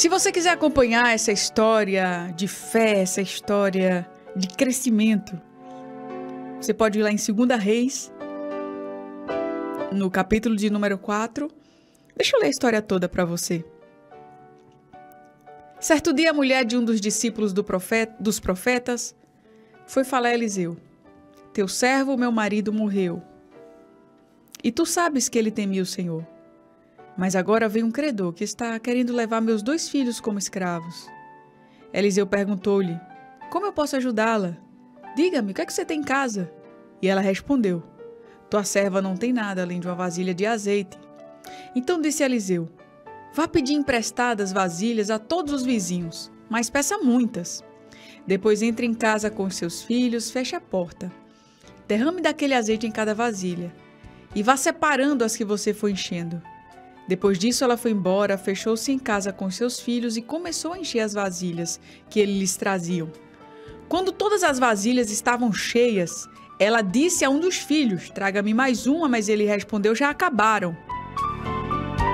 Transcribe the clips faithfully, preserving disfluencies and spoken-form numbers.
Se você quiser acompanhar essa história de fé, essa história de crescimento, você pode ir lá em Segunda Reis, no capítulo de número quatro. Deixa eu ler a história toda para você. Certo dia, a mulher de um dos discípulos do profeta, dos profetas foi falar a Eliseu: teu servo, meu marido, morreu. E tu sabes que ele temia o Senhor. Mas agora vem um credor que está querendo levar meus dois filhos como escravos. Eliseu perguntou-lhe: como eu posso ajudá-la? Diga-me, o que é que você tem em casa? E ela respondeu: tua serva não tem nada além de uma vasilha de azeite. Então disse Eliseu: vá pedir emprestadas vasilhas a todos os vizinhos, mas peça muitas. Depois entre em casa com seus filhos, feche a porta. Derrame daquele azeite em cada vasilha e vá separando as que você for enchendo. Depois disso ela foi embora, fechou-se em casa com seus filhos e começou a encher as vasilhas que ele lhes traziam. Quando todas as vasilhas estavam cheias, ela disse a um dos filhos: traga-me mais uma, mas ele respondeu: já acabaram.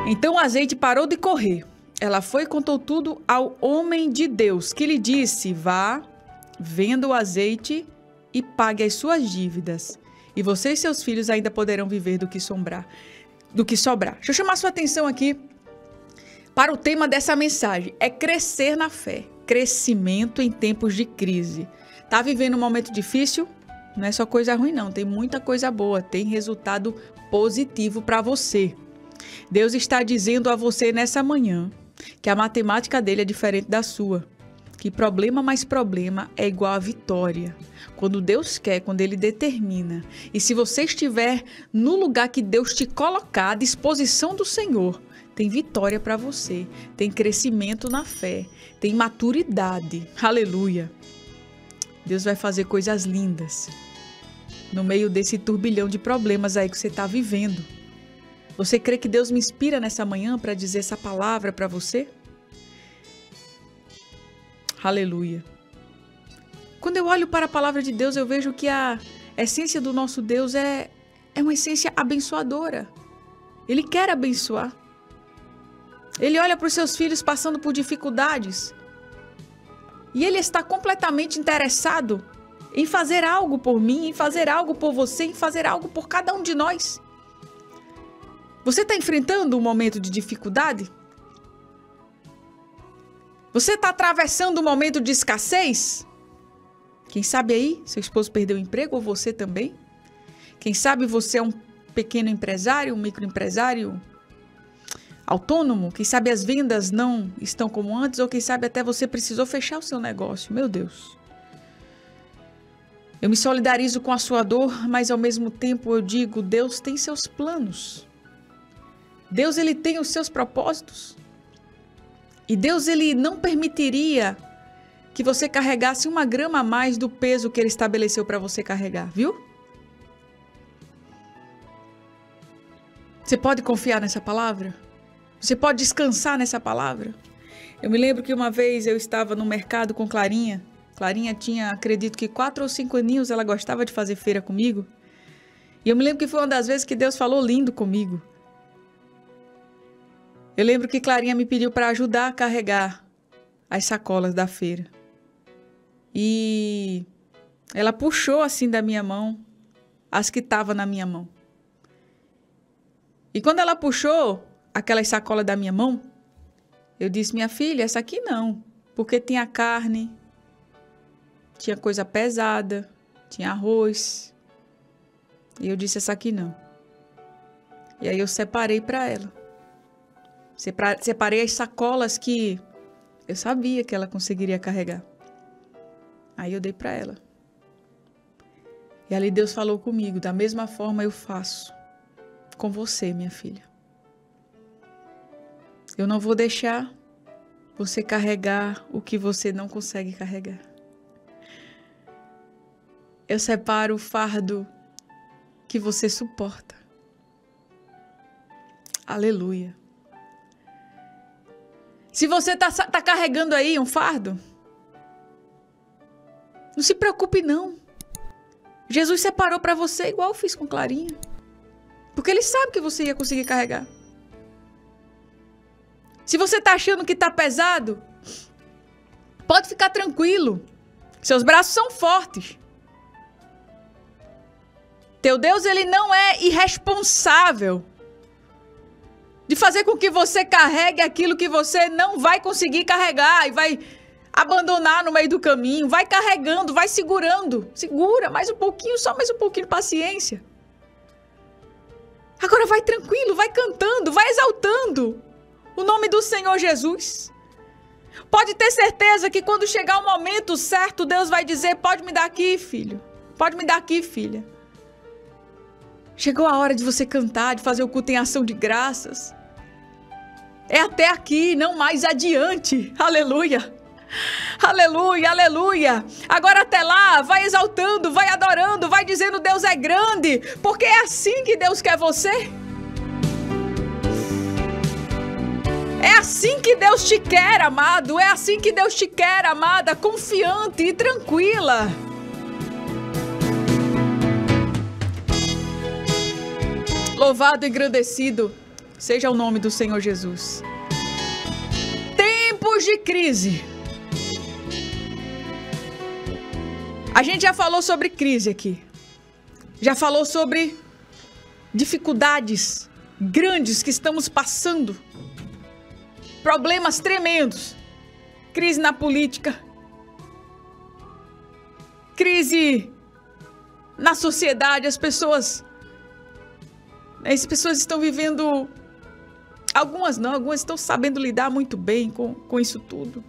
Então o azeite parou de correr. Ela foi e contou tudo ao homem de Deus, que lhe disse: vá, venda o azeite e pague as suas dívidas, e você e seus filhos ainda poderão viver do que sobrar. Do que sobrar. Deixa eu chamar sua atenção aqui para o tema dessa mensagem: é crescer na fé, crescimento em tempos de crise. Tá vivendo um momento difícil? Não é só coisa ruim não, tem muita coisa boa, tem resultado positivo para você. Deus está dizendo a você nessa manhã que a matemática dele é diferente da sua. Que problema mais problema é igual a vitória. Quando Deus quer, quando Ele determina. E se você estiver no lugar que Deus te colocar, à disposição do Senhor, tem vitória para você. Tem crescimento na fé. Tem maturidade. Aleluia. Deus vai fazer coisas lindas no meio desse turbilhão de problemas aí que você está vivendo. Você crê que Deus me inspira nessa manhã para dizer essa palavra para você? Aleluia. Quando eu olho para a palavra de Deus, eu vejo que a essência do nosso Deus é, é uma essência abençoadora. Ele quer abençoar. Ele olha para os seus filhos passando por dificuldades. E Ele está completamente interessado em fazer algo por mim, em fazer algo por você, em fazer algo por cada um de nós. Você está enfrentando um momento de dificuldade? Você está atravessando um momento de escassez? Quem sabe aí, seu esposo perdeu o emprego, ou você também? Quem sabe você é um pequeno empresário, um microempresário autônomo? Quem sabe as vendas não estão como antes, ou quem sabe até você precisou fechar o seu negócio? Meu Deus! Eu me solidarizo com a sua dor, mas ao mesmo tempo eu digo, Deus tem seus planos. Deus, Ele tem os seus propósitos. E Deus, Ele não permitiria que você carregasse uma grama a mais do peso que Ele estabeleceu para você carregar, viu? Você pode confiar nessa palavra? Você pode descansar nessa palavra? Eu me lembro que uma vez eu estava no mercado com Clarinha. Clarinha tinha, acredito que quatro ou cinco aninhos, ela gostava de fazer feira comigo. E eu me lembro que foi uma das vezes que Deus falou lindo comigo. Eu lembro que Clarinha me pediu para ajudar a carregar as sacolas da feira. E ela puxou assim da minha mão as que estavam na minha mão. E quando ela puxou aquelas sacolas da minha mão, eu disse, minha filha, essa aqui não. Porque tinha carne, tinha coisa pesada, tinha arroz. E eu disse, essa aqui não. E aí eu separei para ela. Separei as sacolas que eu sabia que ela conseguiria carregar. Aí eu dei para ela. E ali Deus falou comigo, da mesma forma eu faço com você, minha filha. Eu não vou deixar você carregar o que você não consegue carregar. Eu separo o fardo que você suporta. Aleluia. Se você está tá carregando aí um fardo, não se preocupe não. Jesus separou para você igual eu fiz com Clarinha. Porque Ele sabe que você ia conseguir carregar. Se você tá achando que tá pesado, pode ficar tranquilo. Seus braços são fortes. Teu Deus, ele não é irresponsável de fazer com que você carregue aquilo que você não vai conseguir carregar e vai abandonar no meio do caminho. Vai carregando, vai segurando. Segura mais um pouquinho, só mais um pouquinho de paciência. Agora vai tranquilo, vai cantando, vai exaltando o nome do Senhor Jesus. Pode ter certeza que quando chegar o momento certo, Deus vai dizer: pode me dar aqui, filho. Pode me dar aqui, filha. Chegou a hora de você cantar, de fazer o culto em ação de graças. É até aqui, não mais adiante. Aleluia. Aleluia, aleluia. Agora até lá, vai exaltando, vai adorando, vai dizendo: Deus é grande, porque é assim que Deus quer você. É assim que Deus te quer, amado. É assim que Deus te quer, amada, confiante e tranquila. Louvado e engrandecido seja o nome do Senhor Jesus. Tempos de crise. A gente já falou sobre crise aqui. Já falou sobre dificuldades grandes que estamos passando. Problemas tremendos. Crise na política. Crise na sociedade. As pessoas... As pessoas estão vivendo, algumas não, algumas estão sabendo lidar muito bem com, com isso tudo.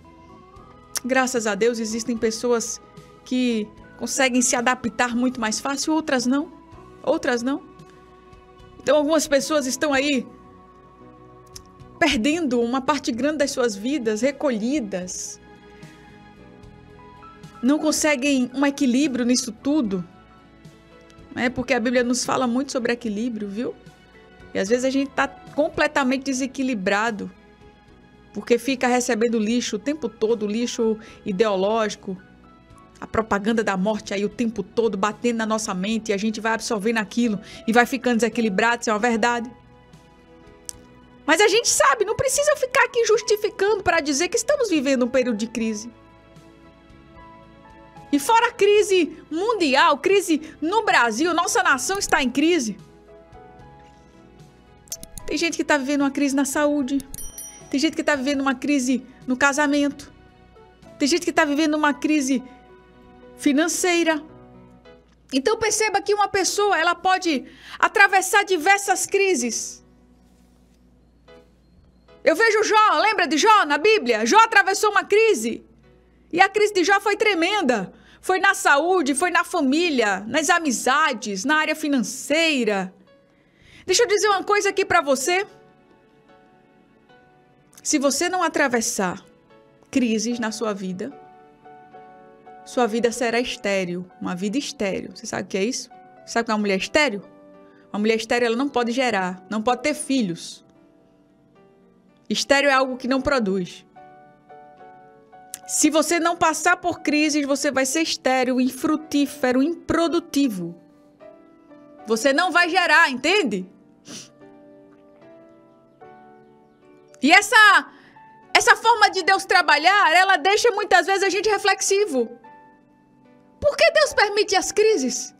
Graças a Deus existem pessoas que conseguem se adaptar muito mais fácil, outras não, outras não. Então algumas pessoas estão aí perdendo uma parte grande das suas vidas, recolhidas. Não conseguem um equilíbrio nisso tudo. É porque a Bíblia nos fala muito sobre equilíbrio, viu? E às vezes a gente está completamente desequilibrado, porque fica recebendo lixo o tempo todo, lixo ideológico, a propaganda da morte aí o tempo todo, batendo na nossa mente, e a gente vai absorvendo aquilo e vai ficando desequilibrado, isso é uma verdade. Mas a gente sabe, não precisa ficar aqui justificando para dizer que estamos vivendo um período de crise. E fora a crise mundial, crise no Brasil, nossa nação está em crise. Tem gente que está vivendo uma crise na saúde. Tem gente que está vivendo uma crise no casamento. Tem gente que está vivendo uma crise financeira. Então perceba que uma pessoa, ela pode atravessar diversas crises. Eu vejo Jó, lembra de Jó na Bíblia? Jó atravessou uma crise. E a crise de Jó foi tremenda. Foi na saúde, foi na família, nas amizades, na área financeira. Deixa eu dizer uma coisa aqui para você. Se você não atravessar crises na sua vida, sua vida será estéril, uma vida estéril. Você sabe o que é isso? Você sabe o que é uma mulher estéril? Uma mulher estéril, ela não pode gerar, não pode ter filhos. Estéril é algo que não produz. Se você não passar por crises, você vai ser estéril, infrutífero, improdutivo. Você não vai gerar, entende? E essa, essa forma de Deus trabalhar, ela deixa muitas vezes a gente reflexivo. Por que Deus permite as crises?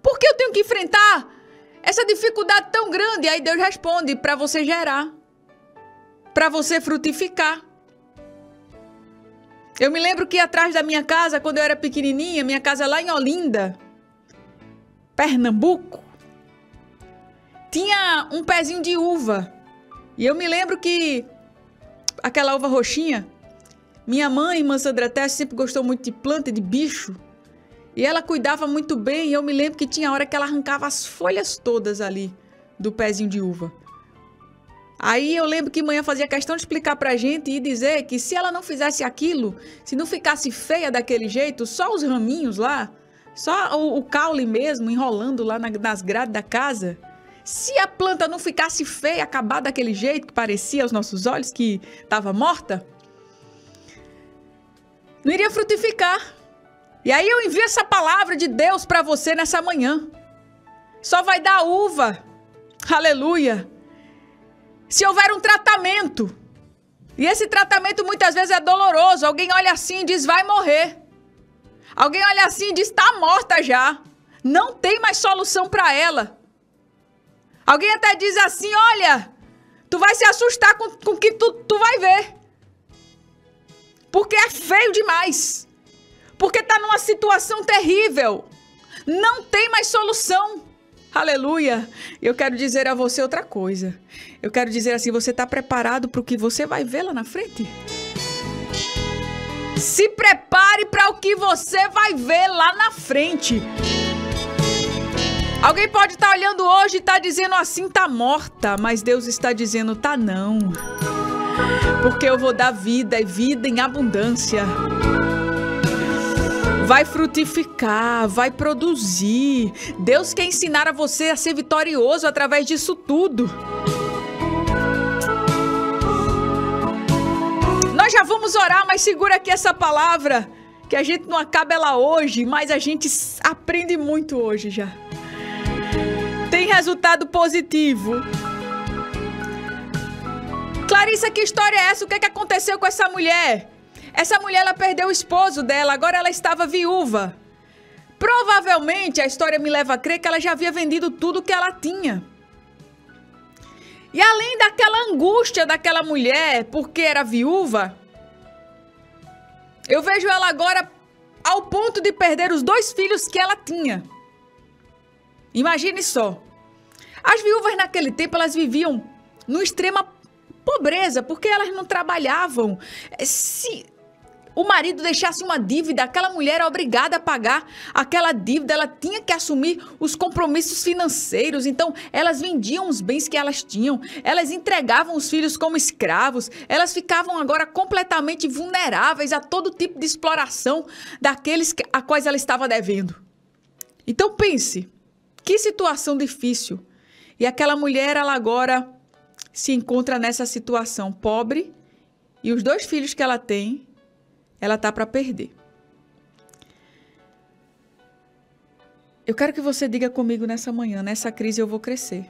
Por que eu tenho que enfrentar essa dificuldade tão grande? E aí Deus responde: para você gerar, para você frutificar. Eu me lembro que atrás da minha casa, quando eu era pequenininha, minha casa lá em Olinda, Pernambuco, tinha um pezinho de uva. E eu me lembro que aquela uva roxinha, minha mãe, irmã Sandra Teste, sempre gostou muito de planta, de bicho. E ela cuidava muito bem. E eu me lembro que tinha hora que ela arrancava as folhas todas ali do pezinho de uva. Aí eu lembro que manhã fazia questão de explicar pra gente e dizer que se ela não fizesse aquilo, se não ficasse feia daquele jeito, só os raminhos lá, só o, o caule mesmo enrolando lá na, nas grades da casa, se a planta não ficasse feia, acabar daquele jeito que parecia aos nossos olhos que estava morta, não iria frutificar. E aí eu envio essa palavra de Deus pra você nessa manhã. Só vai dar uva. Aleluia. Se houver um tratamento, E esse tratamento muitas vezes é doloroso. Alguém olha assim e diz, vai morrer. Alguém olha assim e diz, está morta já. Não tem mais solução para ela. Alguém até diz assim, olha, tu vai se assustar com o que tu, tu vai ver. Porque é feio demais. Porque está numa situação terrível. Não tem mais solução. Aleluia. Eu quero dizer a você outra coisa. Eu quero dizer assim, você está preparado para o que você vai ver lá na frente? Se prepare para o que você vai ver lá na frente. Alguém pode estar olhando hoje e tá dizendo assim, tá morta, mas Deus está dizendo, tá não. Porque eu vou dar vida e vida em abundância. Vai frutificar, vai produzir. Deus quer ensinar a você a ser vitorioso através disso tudo. Nós já vamos orar, mas segura aqui essa palavra, que a gente não acaba ela hoje, mas a gente aprende muito hoje já. Tem resultado positivo. Clarissa, que história é essa? O que é que aconteceu com essa mulher? Essa mulher, ela perdeu o esposo dela, agora ela estava viúva. Provavelmente, a história me leva a crer que ela já havia vendido tudo que ela tinha. E além daquela angústia daquela mulher, porque era viúva, eu vejo ela agora ao ponto de perder os dois filhos que ela tinha. Imagine só. As viúvas naquele tempo, elas viviam no extrema pobreza, porque elas não trabalhavam. Se o marido deixasse uma dívida, aquela mulher era obrigada a pagar aquela dívida, ela tinha que assumir os compromissos financeiros. Então, elas vendiam os bens que elas tinham, elas entregavam os filhos como escravos, elas ficavam agora completamente vulneráveis a todo tipo de exploração daqueles a quais ela estava devendo. Então, pense... que situação difícil. E aquela mulher, ela agora se encontra nessa situação pobre e os dois filhos que ela tem, ela tá para perder. Eu quero que você diga comigo nessa manhã, nessa crise eu vou crescer.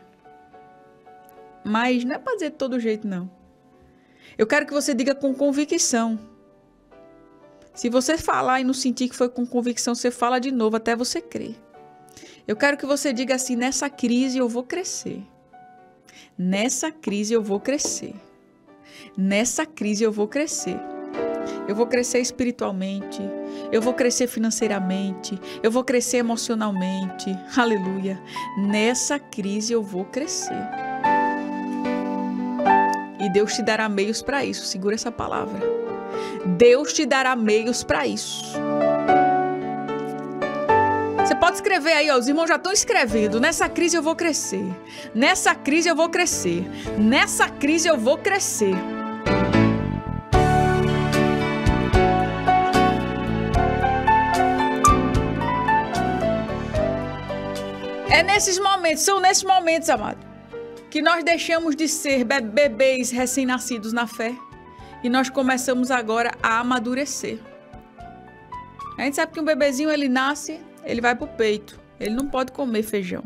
Mas não é para dizer de todo jeito, não. Eu quero que você diga com convicção. Se você falar e não sentir que foi com convicção, você fala de novo até você crer. Eu quero que você diga assim, nessa crise eu vou crescer. Nessa crise eu vou crescer. Nessa crise eu vou crescer. Eu vou crescer espiritualmente. Eu vou crescer financeiramente. Eu vou crescer emocionalmente. Aleluia. Nessa crise eu vou crescer. E Deus te dará meios para isso. Segura essa palavra. Deus te dará meios para isso. Você pode escrever aí, ó, os irmãos já estão escrevendo. Nessa crise eu vou crescer. Nessa crise eu vou crescer. Nessa crise eu vou crescer. É nesses momentos, são nesses momentos, amado, que nós deixamos de ser bebês recém-nascidos na fé e nós começamos agora a amadurecer. A gente sabe que um bebezinho, ele nasce... ele vai pro peito, ele não pode comer feijão.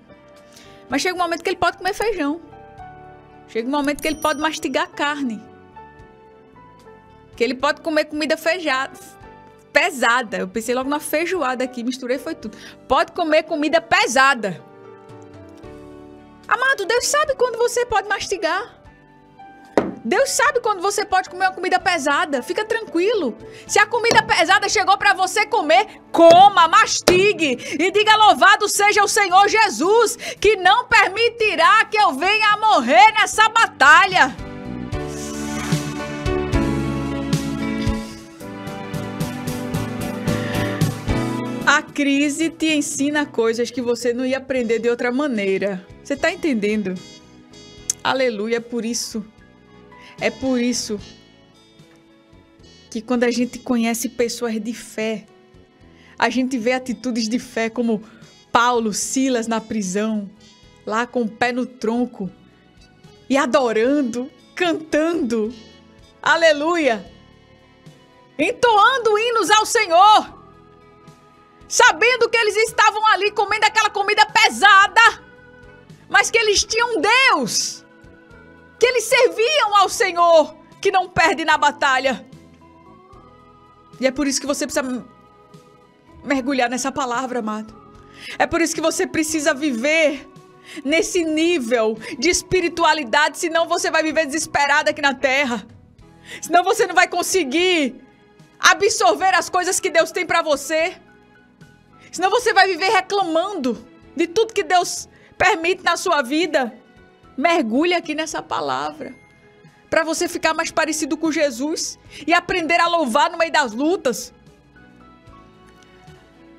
Mas chega um momento que ele pode comer feijão. Chega um momento que ele pode mastigar carne. Que ele pode comer comida feijada, pesada. Eu pensei logo na feijoada aqui, misturei foi tudo. Pode comer comida pesada. Amado, Deus sabe quando você pode mastigar. Deus sabe quando você pode comer uma comida pesada. Fica tranquilo. Se a comida pesada chegou para você comer, coma, mastigue. E diga louvado seja o Senhor Jesus, que não permitirá que eu venha a morrer nessa batalha. A crise te ensina coisas que você não ia aprender de outra maneira. Você tá entendendo? Aleluia, por isso. É por isso que quando a gente conhece pessoas de fé, a gente vê atitudes de fé como Paulo, Silas na prisão, lá com o pé no tronco e adorando, cantando, aleluia, entoando hinos ao Senhor, sabendo que eles estavam ali comendo aquela comida pesada, mas que eles tinham Deus. Que eles serviam ao Senhor que não perde na batalha. E é por isso que você precisa mergulhar nessa palavra, amado. É por isso que você precisa viver nesse nível de espiritualidade, senão você vai viver desesperado aqui na terra. Senão você não vai conseguir absorver as coisas que Deus tem pra você. Senão você vai viver reclamando de tudo que Deus permite na sua vida. Mergulhe aqui nessa palavra, pra você ficar mais parecido com Jesus e aprender a louvar no meio das lutas.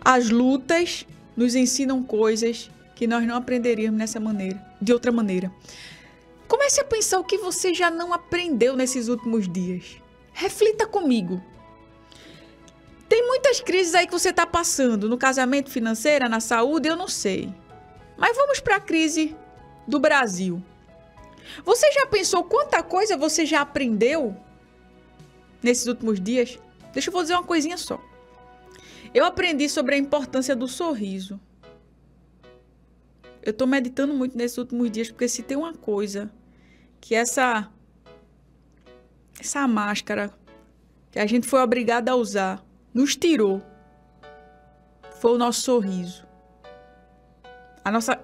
As lutas nos ensinam coisas que nós não aprenderíamos nessa maneira, de outra maneira. Comece a pensar o que você já não aprendeu nesses últimos dias. Reflita comigo. Tem muitas crises aí que você está passando, no casamento, financeira, na saúde, eu não sei. Mas vamos para a crise do Brasil. Você já pensou quanta coisa você já aprendeu nesses últimos dias? Deixa eu vou dizer uma coisinha só. Eu aprendi sobre a importância do sorriso. Eu tô meditando muito nesses últimos dias, porque se tem uma coisa que essa essa máscara que a gente foi obrigada a usar nos tirou, foi o nosso sorriso, a nossa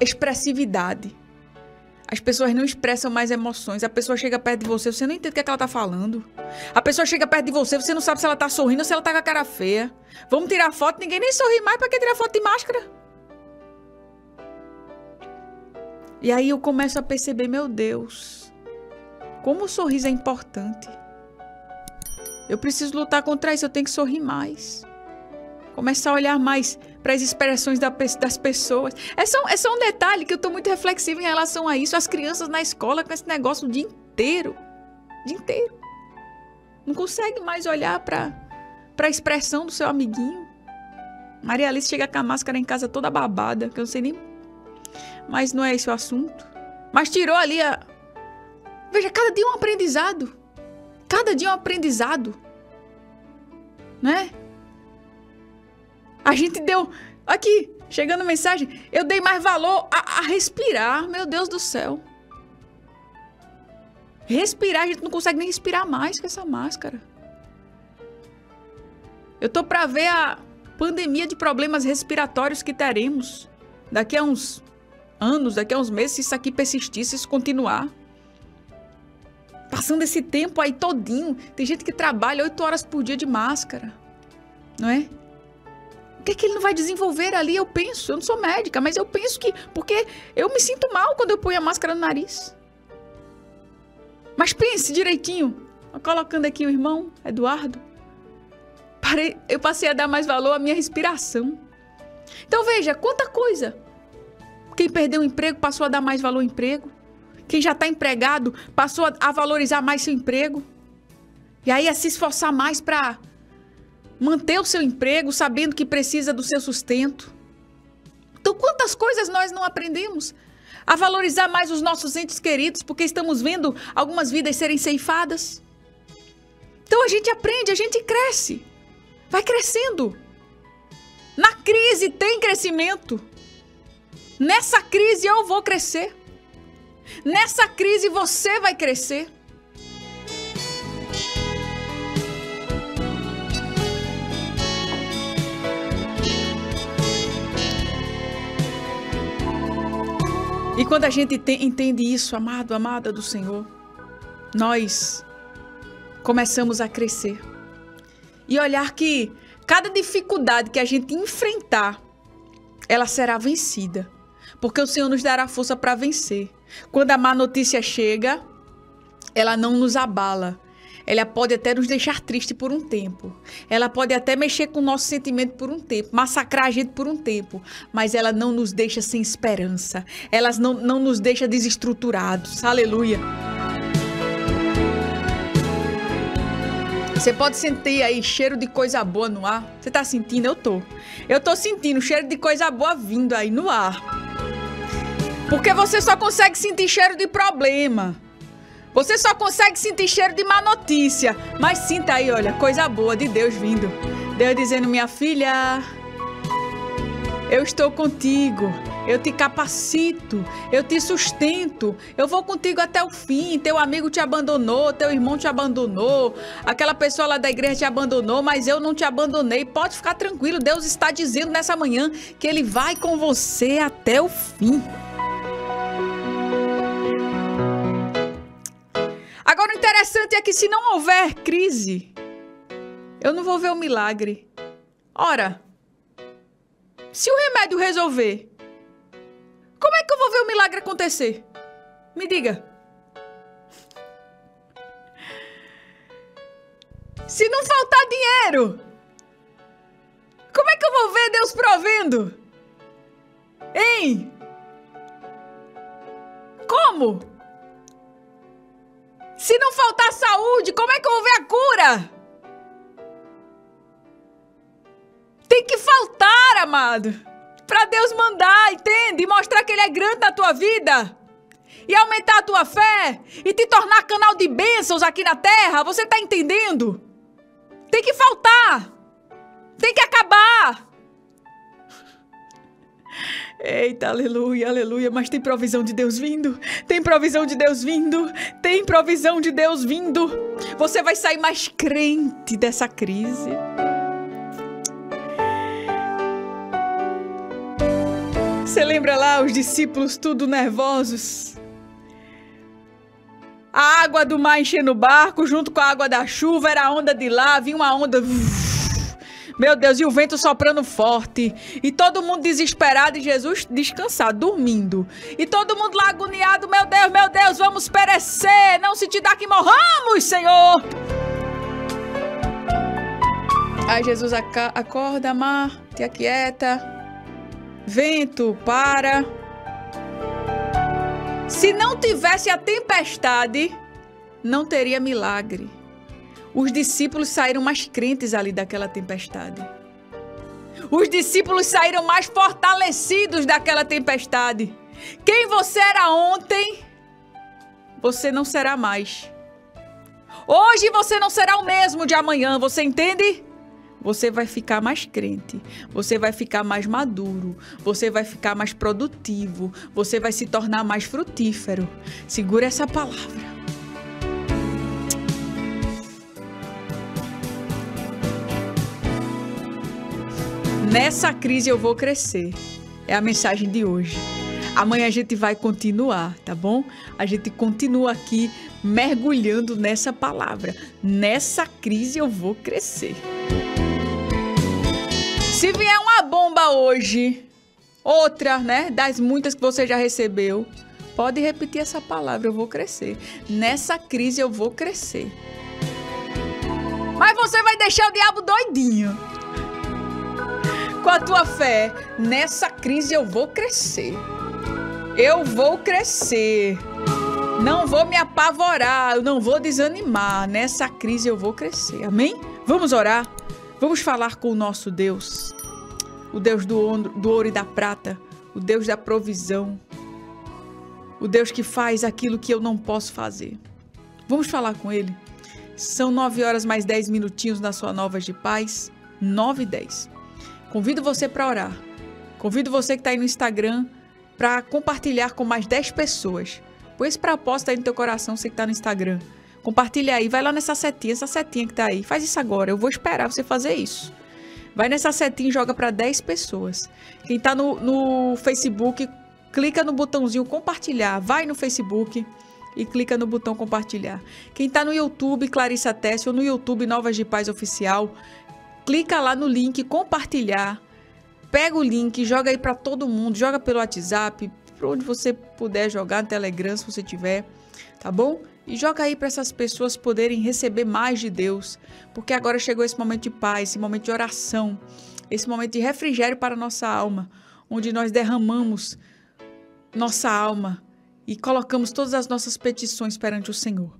expressividade. As pessoas não expressam mais emoções. A pessoa chega perto de você, você não entende o que é que ela tá falando. A pessoa chega perto de você, você não sabe se ela tá sorrindo ou se ela tá com a cara feia. Vamos tirar foto, ninguém nem sorri mais, pra que tirar foto de máscara? E aí eu começo a perceber, meu Deus, como o sorriso é importante. Eu preciso lutar contra isso, eu tenho que sorrir mais. Começar a olhar mais para as expressões das pessoas. É só, é só um detalhe que eu estou muito reflexiva em relação a isso. As crianças na escola com esse negócio o dia inteiro. O dia inteiro. Não consegue mais olhar para a expressão do seu amiguinho. Maria Alice chega com a máscara em casa toda babada, que eu não sei nem... Mas não é esse o assunto. Mas tirou ali a... Veja, cada dia um aprendizado. Cada dia um aprendizado. Né? A gente deu... Aqui, chegando mensagem. Eu dei mais valor a, a respirar. Meu Deus do céu. Respirar, a gente não consegue nem respirar mais com essa máscara. Eu tô pra ver a pandemia de problemas respiratórios que teremos daqui a uns... anos, daqui a uns meses, se isso aqui persistir, se isso continuar. Passando esse tempo aí todinho, tem gente que trabalha oito horas por dia de máscara, não é? O que é que ele não vai desenvolver ali? Eu penso, eu não sou médica, mas eu penso que... Porque eu me sinto mal quando eu ponho a máscara no nariz. Mas pense direitinho, colocando aqui o irmão, Eduardo, parei, eu passei a dar mais valor à minha respiração. Então veja, quanta coisa... Quem perdeu o emprego passou a dar mais valor ao emprego. Quem já está empregado passou a valorizar mais seu emprego. E aí a se esforçar mais para manter o seu emprego, sabendo que precisa do seu sustento. Então quantas coisas nós não aprendemos? A valorizar mais os nossos entes queridos, porque estamos vendo algumas vidas serem ceifadas. Então a gente aprende, a gente cresce. Vai crescendo. Na crise tem crescimento. Nessa crise eu vou crescer. Nessa crise você vai crescer. E quando a gente te, entende isso, amado, amada do Senhor, nós começamos a crescer. E olhar que cada dificuldade que a gente enfrentar, ela será vencida. Porque o Senhor nos dará força para vencer. Quando a má notícia chega, ela não nos abala. Ela pode até nos deixar triste por um tempo. Ela pode até mexer com o nosso sentimento por um tempo, massacrar a gente por um tempo. Mas ela não nos deixa sem esperança. Ela não, não nos deixa desestruturados. Aleluia. Você pode sentir aí cheiro de coisa boa no ar? Você tá sentindo? Eu tô. Eu tô sentindo cheiro de coisa boa vindo aí no ar. Porque você só consegue sentir cheiro de problema. Você só consegue sentir cheiro de má notícia. Mas sinta aí, olha, coisa boa de Deus vindo. Deus dizendo, minha filha, eu estou contigo. eu te capacito, eu te sustento, eu vou contigo até o fim. Teu amigo te abandonou, teu irmão te abandonou, aquela pessoa lá da igreja te abandonou, mas eu não te abandonei. Pode ficar tranquilo, Deus está dizendo nessa manhã que Ele vai com você até o fim. Agora, o interessante é que se não houver crise, eu não vou ver o milagre. Ora, se o remédio resolver, como é que eu vou ver o milagre acontecer? Me diga. Se não faltar dinheiro, como é que eu vou ver Deus provendo? Hein? Como? Se não faltar saúde, como é que eu vou ver a cura? Tem que faltar, amado, para Deus mandar, entende? E mostrar que Ele é grande na tua vida. E aumentar a tua fé. E te tornar canal de bênçãos aqui na terra. Você tá entendendo? Tem que faltar. Tem que acabar. Eita, aleluia, aleluia, mas tem provisão de Deus vindo, tem provisão de Deus vindo, tem provisão de Deus vindo. Você vai sair mais crente dessa crise. Você lembra lá os discípulos tudo nervosos? A água do mar enchendo o barco, junto com a água da chuva, era a onda de lá, vinha uma onda... Meu Deus, e o vento soprando forte. E todo mundo desesperado e Jesus descansado, dormindo. E todo mundo lá agoniado. Meu Deus, meu Deus, vamos perecer. Não se te dá que morramos, Senhor. Aí Jesus aca- acorda, mar, te aquieta. Vento, para. Se não tivesse a tempestade, não teria milagre. Os discípulos saíram mais crentes ali daquela tempestade. Os discípulos saíram mais fortalecidos daquela tempestade. Quem você era ontem, você não será mais. Hoje você não será o mesmo de amanhã, você entende? Você vai ficar mais crente, você vai ficar mais maduro, você vai ficar mais produtivo, você vai se tornar mais frutífero. Segura essa palavra. Nessa crise eu vou crescer, é a mensagem de hoje. Amanhã a gente vai continuar, tá bom? A gente continua aqui mergulhando nessa palavra. Nessa crise eu vou crescer. Se vier uma bomba hoje, outra, né, das muitas que você já recebeu, pode repetir essa palavra, eu vou crescer. Nessa crise eu vou crescer. Mas você vai deixar o diabo doidinho. Com a tua fé, nessa crise eu vou crescer, eu vou crescer, não vou me apavorar, eu não vou desanimar, nessa crise eu vou crescer, amém? Vamos orar, vamos falar com o nosso Deus, o Deus do ouro e da prata, o Deus da provisão, o Deus que faz aquilo que eu não posso fazer, vamos falar com Ele. São nove horas mais dez minutinhos na sua Novas de Paz, nove e dez. Convido você para orar. Convido você que está aí no Instagram para compartilhar com mais dez pessoas. Põe esse propósito aí no teu coração, você que está no Instagram. Compartilha aí, vai lá nessa setinha, essa setinha que está aí. Faz isso agora, eu vou esperar você fazer isso. Vai nessa setinha e joga para dez pessoas. Quem está no, no Facebook, clica no botãozinho compartilhar. Vai no Facebook e clica no botão compartilhar. Quem está no YouTube, Clarissa Tércio, ou no YouTube, Novas de Paz Oficial... Clica lá no link, compartilhar, pega o link, joga aí para todo mundo, joga pelo WhatsApp, para onde você puder jogar, no Telegram se você tiver, tá bom? E joga aí para essas pessoas poderem receber mais de Deus, porque agora chegou esse momento de paz, esse momento de oração, esse momento de refrigério para a nossa alma, onde nós derramamos nossa alma e colocamos todas as nossas petições perante o Senhor.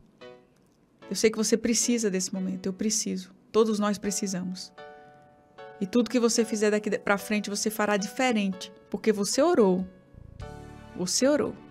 Eu sei que você precisa desse momento, eu preciso. Todos nós precisamos. E tudo que você fizer daqui pra frente, você fará diferente. Porque você orou. Você orou.